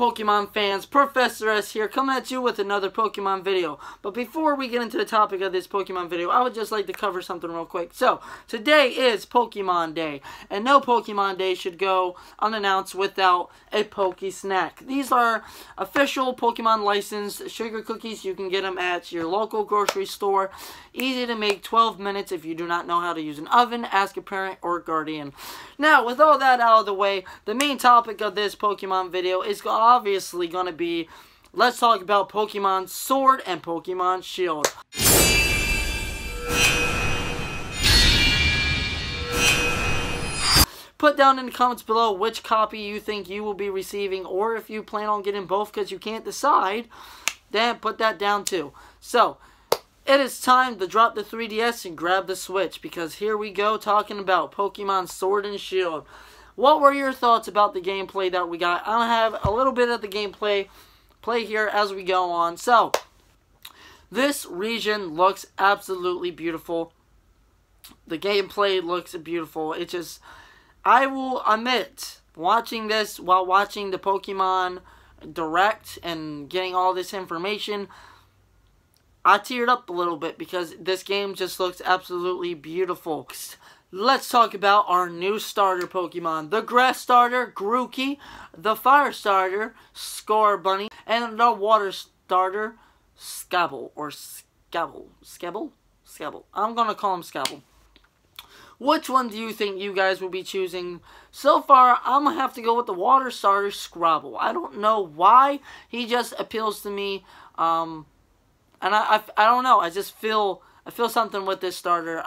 up, Pokemon fans? Professor S here, coming at you with another Pokemon video. But before we get into the topic of this Pokemon video, I would just like to cover something real quick. So, today is Pokemon Day, and no Pokemon Day should go unannounced without a Poke Snack. These are official Pokemon licensed sugar cookies. You can get them at your local grocery store. Easy to make, 12 minutes. If you do not know how to use an oven, ask a parent or guardian. Now, with all that out of the way, the main topic of this Pokemon video is obviously going to be, let's talk about Pokemon Sword and Pokemon Shield. Put down in the comments below which copy you think you will be receiving, or if you plan on getting both because you can't decide, then put that down too. So, it is time to drop the 3DS and grab the Switch, because here we go talking about Pokemon Sword and Shield. What were your thoughts about the gameplay that we got? I'll have a little bit of the gameplay play here as we go on. So, this region looks absolutely beautiful. The gameplay looks beautiful. It just, I will admit, watching this while watching the Pokemon Direct and getting all this information, I teared up a little bit because this game just looks absolutely beautiful. Let's talk about our new starter Pokemon. The grass starter, Grookey. The fire starter, Scorbunny. And the water starter, Scabble. Or Scabble. Scabble? Scabble. I'm going to call him Scabble. Which one do you think you guys will be choosing? So far, I'm going to have to go with the water starter, Scrabble. I don't know why. He just appeals to me. And I don't know. I just feel, I feel something with this starter.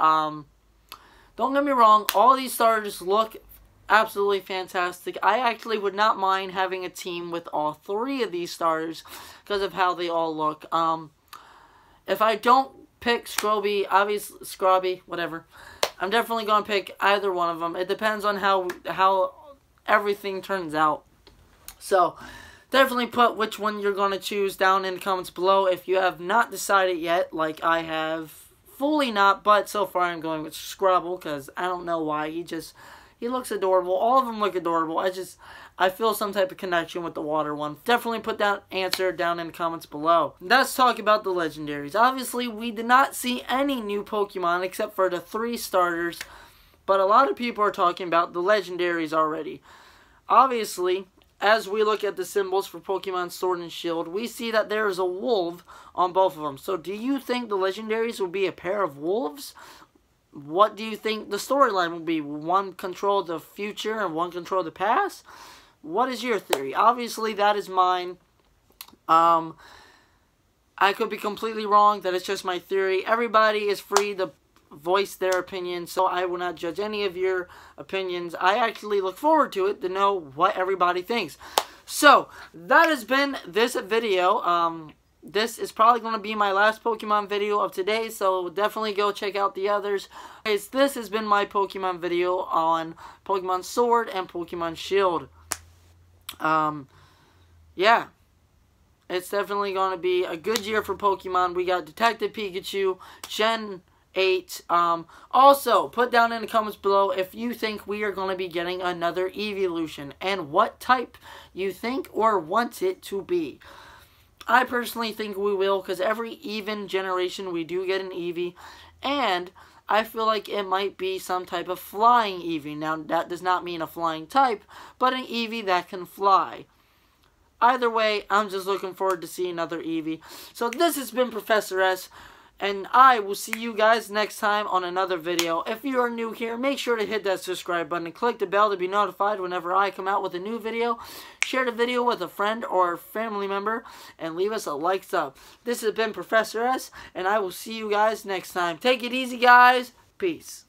Don't get me wrong, all these starters look absolutely fantastic. I actually would not mind having a team with all three of these starters because of how they all look. If I don't pick Scrobby, obviously, Scrobby, whatever, I'm definitely going to pick either one of them. It depends on how everything turns out. So, definitely put which one you're going to choose down in the comments below if you have not decided yet, like I have. Fully not, but so far I'm going with Scrabble because I don't know why. He looks adorable. All of them look adorable. I feel some type of connection with the water one. Definitely put that answer down in the comments below. Let's talk about the legendaries. Obviously, we did not see any new Pokemon except for the three starters, but a lot of people are talking about the legendaries already. Obviously, as we look at the symbols for Pokemon Sword and Shield, we see that there is a wolf on both of them. So do you think the legendaries will be a pair of wolves? What do you think the storyline will be? One control the future and one control the past? What is your theory? Obviously, that is mine. I could be completely wrong. That is just my theory. Everybody is free to voice their opinion, so I will not judge any of your opinions. I actually look forward to it to know what everybody thinks. So, that has been this video. This is probably going to be my last Pokemon video of today, so definitely go check out the others. Guys, this has been my Pokemon video on Pokemon Sword and Pokemon Shield. Yeah. It's definitely going to be a good year for Pokemon. We got Detective Pikachu, Gen 8. Also, put down in the comments below if you think we are going to be getting another Eeveelution and what type you think or want it to be. I personally think we will, because every even generation we do get an Eevee, and I feel like it might be some type of flying Eevee. Now, that does not mean a flying type, but an Eevee that can fly. Either way, I'm just looking forward to seeing another Eevee. So this has been Professor S, and I will see you guys next time on another video. If you are new here, make sure to hit that subscribe button and click the bell to be notified whenever I come out with a new video. Share the video with a friend or family member and leave us a like sub. This has been Professor S, and I will see you guys next time. Take it easy, guys. Peace.